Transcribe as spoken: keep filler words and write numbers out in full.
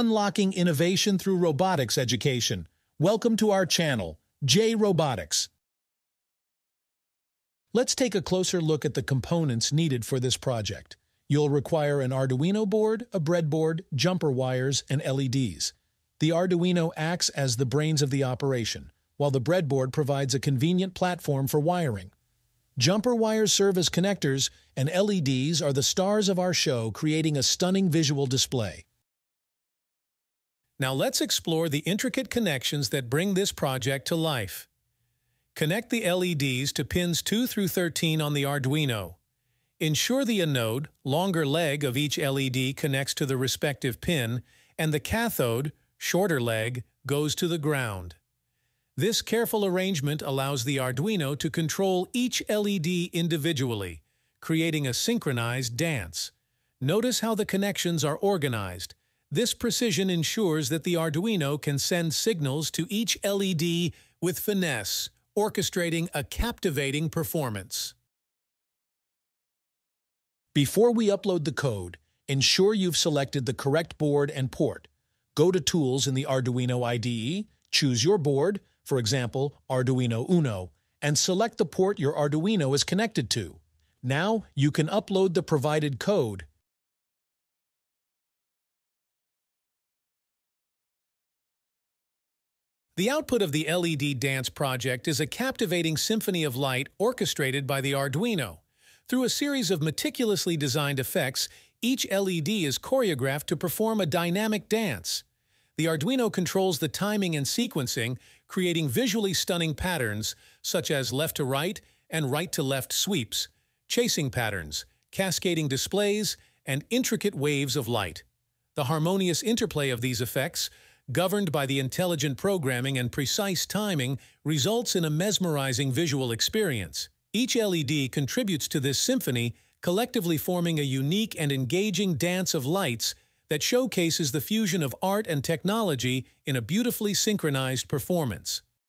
Unlocking Innovation Through Robotics Education. Welcome to our channel, J Robotics. Let's take a closer look at the components needed for this project. You'll require an Arduino board, a breadboard, jumper wires, and L E Ds. The Arduino acts as the brains of the operation, while the breadboard provides a convenient platform for wiring. Jumper wires serve as connectors, and L E Ds are the stars of our show, creating a stunning visual display. Now let's explore the intricate connections that bring this project to life. Connect the L E Ds to pins two through thirteen on the Arduino. Ensure the anode, longer leg of each L E D connects to the respective pin, and the cathode, shorter leg, goes to the ground. This careful arrangement allows the Arduino to control each L E D individually, creating a synchronized dance. Notice how the connections are organized. This precision ensures that the Arduino can send signals to each L E D with finesse, orchestrating a captivating performance. Before we upload the code, ensure you've selected the correct board and port. Go to Tools in the Arduino I D E, choose your board, for example, Arduino Uno, and select the port your Arduino is connected to. Now, you can upload the provided code. The output of the L E D dance project is a captivating symphony of light orchestrated by the Arduino. Through a series of meticulously designed effects, each L E D is choreographed to perform a dynamic dance. The Arduino controls the timing and sequencing, creating visually stunning patterns such as left-to-right and right-to-left sweeps, chasing patterns, cascading displays, and intricate waves of light. The harmonious interplay of these effects, governed by the intelligent programming and precise timing, results in a mesmerizing visual experience. Each L E D contributes to this symphony, collectively forming a unique and engaging dance of lights that showcases the fusion of art and technology in a beautifully synchronized performance.